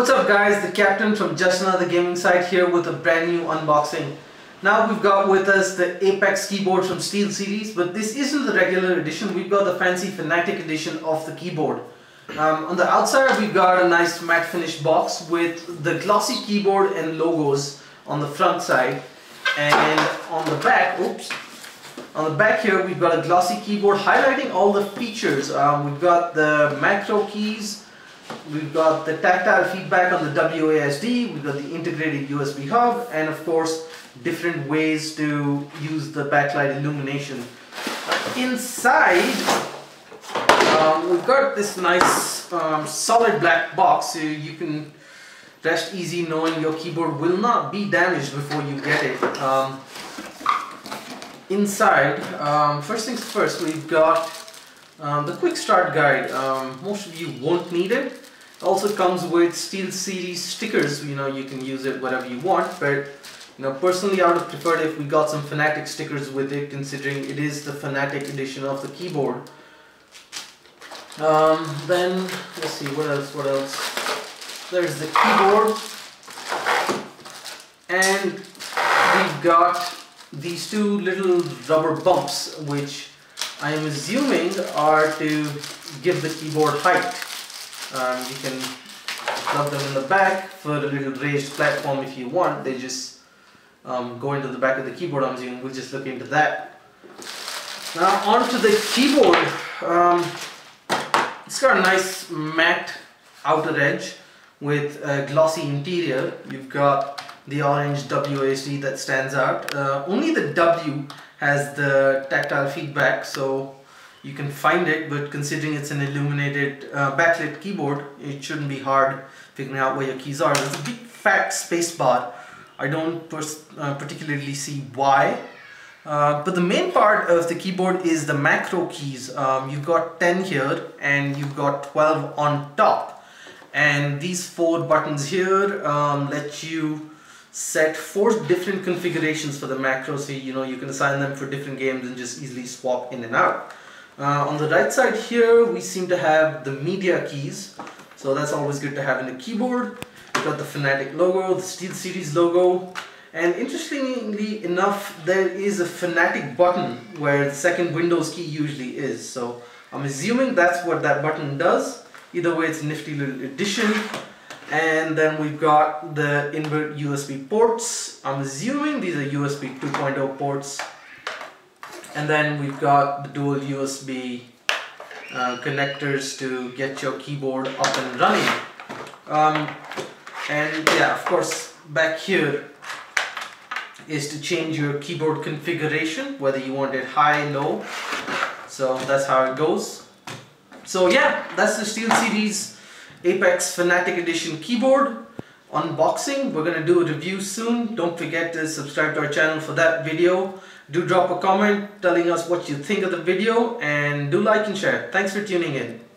What's up guys, the Captain from Just Another Gaming Site here with a brand new unboxing. Now we've got with us the Apex keyboard from SteelSeries, but this isn't the regular edition. We've got the fancy Fnatic edition of the keyboard. On the outside we've got a nice matte finish box with the glossy keyboard and logos on the front side, and on the back, on the back here we've got a glossy keyboard highlighting all the features. We've got the macro keys, we've got the tactile feedback on the WASD, we've got the integrated USB hub, and of course different ways to use the backlight illumination. Inside we've got this nice solid black box, so you can rest easy knowing your keyboard will not be damaged before you get it. First things first, we've got the quick start guide. Most of you won't need it. It also comes with SteelSeries stickers. You know, you can use it whatever you want, but you know, personally I would have preferred if we got some Fnatic stickers with it, considering it is the Fnatic edition of the keyboard. Then let's see what else. There's the keyboard, and we've got these two little rubber bumps, which I am assuming are to give the keyboard height. You can plug them in the back for a little raised platform if you want. They just go into the back of the keyboard, I'm assuming. We'll just look into that. Now onto the keyboard. It's got a nice matte outer edge with a glossy interior. You've got the orange WASD that stands out. Only the W has the tactile feedback, so you can find it, but considering it's an illuminated backlit keyboard, it shouldn't be hard figuring out where your keys are. There's a big fat space bar. I don't particularly see why. But the main part of the keyboard is the macro keys. You've got 10 here and you've got 12 on top. And these four buttons here let you set four different configurations for the macro, so you know you can assign them for different games and just easily swap in and out. On the right side here we seem to have the media keys, so that's always good to have in a keyboard. We've got the Fnatic logo, the SteelSeries logo, and interestingly enough there is a Fnatic button where the second Windows key usually is, so I'm assuming that's what that button does. Either way, it's a nifty little addition. And then we've got the inbuilt USB ports. I'm assuming these are USB 2.0 ports. And then we've got the dual USB connectors to get your keyboard up and running. And yeah, of course, back here is to change your keyboard configuration, whether you want it high, low. So that's how it goes. So yeah, that's the SteelSeries Apex Fnatic Edition keyboard unboxing. We're gonna do a review soon. Don't forget to subscribe to our channel for that video. Do drop a comment telling us what you think of the video, and do like and share. Thanks for tuning in.